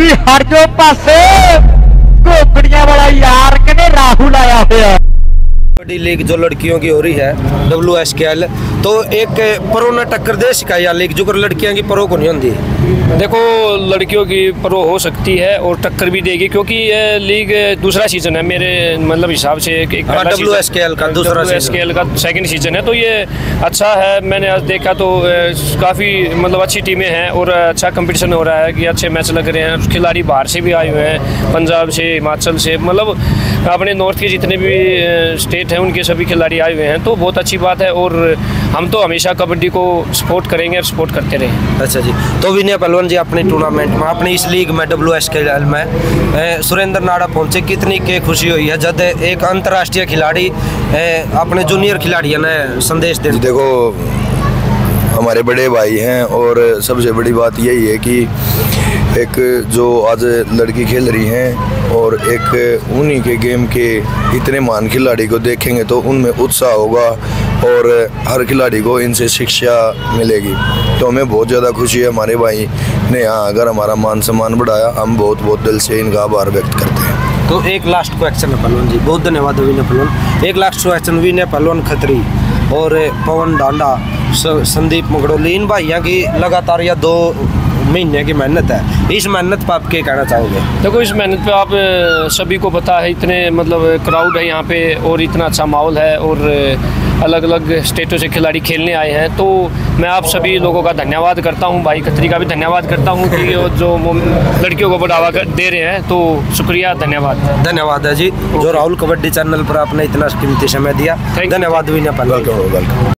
भी हरजो पासे घोकड़िया वाला यार कहने राहुल आया हुआ। कबड्डी लीग जो लड़कियों की हो रही है डब्ल्यूएसकेएल, तो एक परो न टक्कर दे शिकाया लीग जो कर लड़कियां की परो को नहीं होती। देखो लड़कियों की परो हो सकती है और टक्कर भी देगी क्योंकि ये लीग दूसरा सीजन है मेरे मतलब हिसाब से। डब्ल्यूएसकेएल का दूसरा सीजन का सेकंड सीजन है तो ये अच्छा है। मैंने आज देखा तो काफ़ी मतलब अच्छी टीमें हैं और अच्छा कंपटीशन हो रहा है कि अच्छे मैच लग रहे हैं। खिलाड़ी बाहर से भी आए हुए हैं, पंजाब से, हिमाचल से, मतलब अपने नॉर्थ के जितने भी स्टेट हैं उनके सभी खिलाड़ी आए हुए हैं, तो बहुत अच्छी बात है। और हम तो हमेशा कबड्डी को सपोर्ट करेंगे और सपोर्ट करते रहें। अच्छा जी, तो विनय पहलवान जी अपने टूर्नामेंट में, अपनी इस लीग में डब्ल्यूएसकेएल में सुरेंद्र नाड़ा पहुंचे, कितनी के खुशी हुई है जब एक अंतर्राष्ट्रीय खिलाड़ी अपने जूनियर खिलाड़ी ने संदेश दे। देखो हमारे बड़े भाई हैं और सबसे बड़ी बात यही है कि एक जो आज लड़की खेल रही हैं और एक उन्हीं के गेम के इतने महान खिलाड़ी को देखेंगे तो उनमें उत्साह होगा और हर खिलाड़ी को इनसे शिक्षा मिलेगी। तो हमें बहुत ज़्यादा खुशी है, हमारे भाई ने यहाँ अगर हमारा मान सम्मान बढ़ाया, हम बहुत दिल से इनका आभार व्यक्त करते हैं। तो एक लास्ट क्वेश्चन पहलवान जी, बहुत धन्यवाद विनय पहलवान। एक लास्ट क्वेश्चन विनय पहलवान खत्री और पवन डांडा, संदीप मगरोली, इन भाइयों की लगातार या 2 महीने की मेहनत है, इस मेहनत पर आप क्या कहना चाहोगे? देखो इस मेहनत पे आप सभी को पता है, इतने मतलब क्राउड है यहाँ पे और इतना अच्छा माहौल है और अलग अलग स्टेटों से खिलाड़ी खेलने आए हैं, तो मैं आप सभी लोगों का धन्यवाद करता हूँ। भाई खत्री का भी धन्यवाद करता हूँ कि जो लड़कियों को बढ़ावा दे रहे हैं, तो शुक्रिया, धन्यवाद। धन्यवाद है जी, जो राहुल कबड्डी चैनल पर आपने इतना कीमती समय दिया, धन्यवाद।